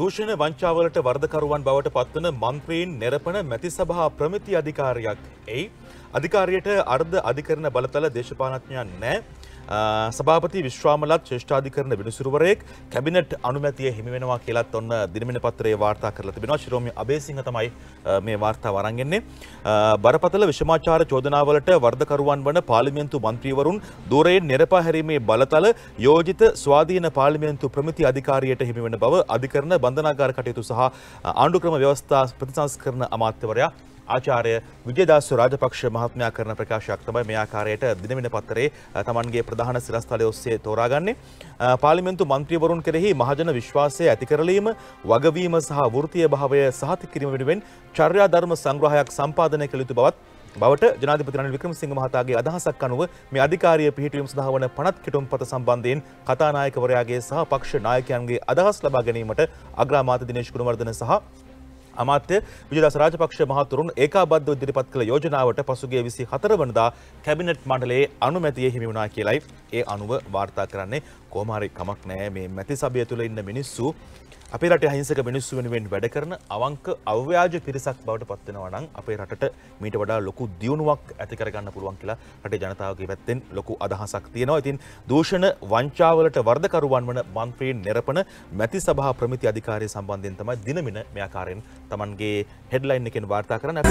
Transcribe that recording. दूषण वංචාවලට වරදකරුවන් බවට පත්වන මන්ත්‍රීන් නිරපන මැති සභා ප්‍රමිති අධිකාරියක් එයි අධිකාරියට අර්ධ අධිකරණ බලතල දේශපාලනඥයන් නැහැ සභාපති විශ්වාමලත් ශ්‍රේෂ්ඨාධිකරණ විනිසුරුවරයෙක් කැබිනට් අනුමැතිය හිමි වෙනවා කියලාත් ඔන්න දිනමින පත්‍රයේ වාර්තා කරලා තිබෙනවා ශිරෝමි අබේසිංහ තමයි මේ වාර්තාව අරන් එන්නේ බරපතල විෂමාචාර චෝදනාවලට වරදකරුවන් වන පාර්ලිමේන්තු මන්ත්‍රීවරුන් දොරෙන් නිරපා හැරීමේ බලතල යෝජිත ස්වාධීන පාර්ලිමේන්තු ප්‍රමිති අධිකාරියට හිමි වෙන බව අධිකරණ बंधनागार कटयु सह आंडुक्रम व्यवस्था प्रतिसंस्करण अमात्यवर्य आचार्य विजयदास राजपक्ष महात्म्याकरण प्रकाशक मे आ कार्य दिन पत्रे तमंगे प्रधान शिरस्थले तोरागण्य पार्लिमेंट मंत्रीवरुण के महाजन विश्वासे अतिकरलीम वगवीम सह वृत्तीय भाव सहतिकिरीमेन चर्याधर्म संग्रहक संपादने कलित බවට ජනාධිපති රනිල් වික්‍රමසිංහ මහතාගේ අදහසක් අනුව මේ අධිකාරීය පිහිටවීම සඳහා වන පනත් කිටුම්පත සම්බන්ධයෙන් කතානායකවරයාගේ සහ පක්ෂ නායකයන්ගේ අදහස් ලබා ගැනීමට අග්‍රාමාත්‍ය දිනේෂ් ගුණවර්ධන සහ අමාත්‍ය විජයදාස රාජපක්ෂ මහතුරුන් ඒකාබද්ධව ඉදිරිපත් කළ යෝජනාවට පසුගිය 24 වෙනිදා කැබිනට් මණ්ඩලයේ අනුමැතිය හිමි වුණා කියලයි ඒ අනුව වාර්තා කරන්නේ කොහොම හරි කමක් නැහැ මේ මැති සභිය තුල ඉන්න මිනිස්සු අපේ රටේ අහිංසක මිනිස්සු වෙනුවෙන් වැඩ කරන අවංක අව්‍යාජ පිරිසක් බවට පත් වෙනවා නම් අපේ රටට මීට වඩා ලොකු දියුණුවක් ඇති කරගන්න පුළුවන් කියලා රටේ ජනතාවගේ පැත්තෙන් ලොකු අදහසක් තියෙනවා. ඉතින් දූෂණ වංචාවලට වරදකරුවන් වන මන්ත්‍රීන් නිරපන මැති සභා ප්‍රමිති අධිකාරිය සම්බන්ධයෙන් තමයි දිනමින මේ ආකාරයෙන් Tamanගේ හෙඩ්ලයින් එකෙන් වාර්තා කරන්න.